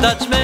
touch me.